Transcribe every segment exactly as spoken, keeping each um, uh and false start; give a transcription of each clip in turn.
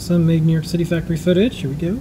Some made New York City factory footage. Here we go.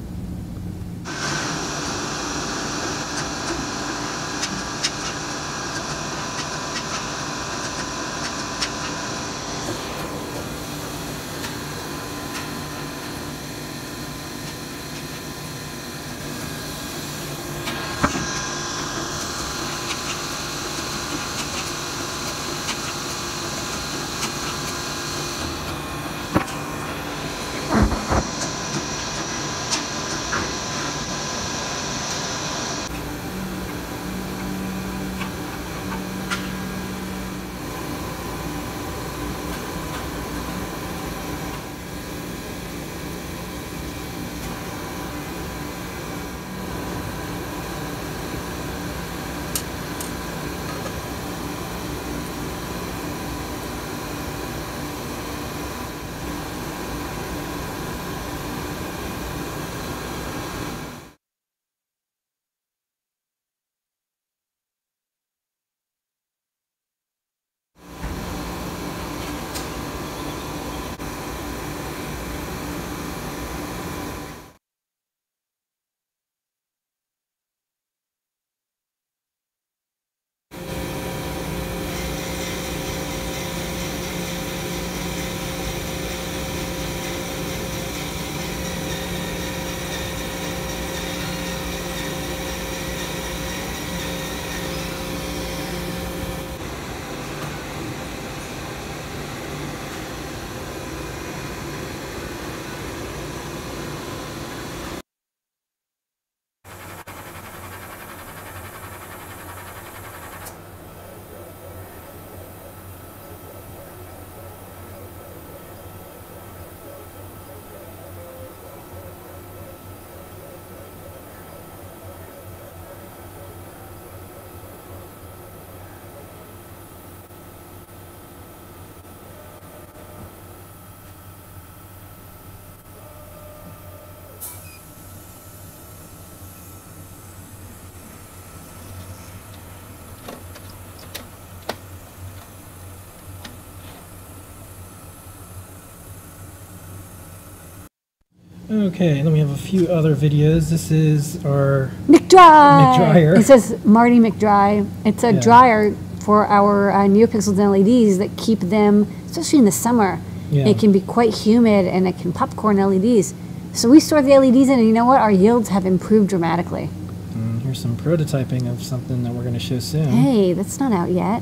Okay, and then we have a few other videos. This is our McDryer. It says Marty McDry. It's a yeah. dryer for our uh, Neopixels and L E Ds that keep them, especially in the summer. Yeah. It can be quite humid and it can popcorn L E Ds. So we store the L E Ds in, and you know what? Our yields have improved dramatically. And here's some prototyping of something that we're going to show soon. Hey, that's not out yet.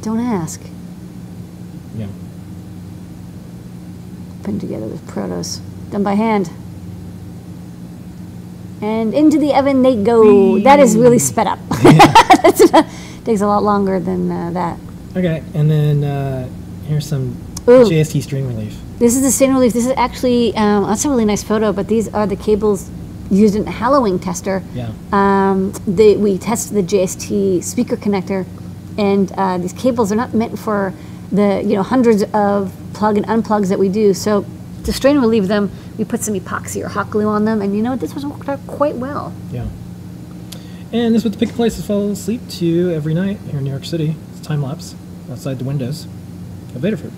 Don't ask. Yeah. Together with protos done by hand, and into the oven they go. That is really sped up. Yeah. That's not, takes a lot longer than uh, that. Okay, and then uh, here's some Ooh. J S T strain relief. This is the strain relief. This is actually um, that's a really nice photo. But these are the cables used in the Halloween tester. Yeah. Um, they, we tested the J S T speaker connector, and uh, these cables are not meant for the you know hundreds of plug and unplugs that we do. So to strain relieve them, we put some epoxy or hot glue on them, and you know what, this one worked out quite well. Yeah. And this is what the Pick Place to fall asleep to every night here in New York City. It's time lapse outside the windows of Adafruit.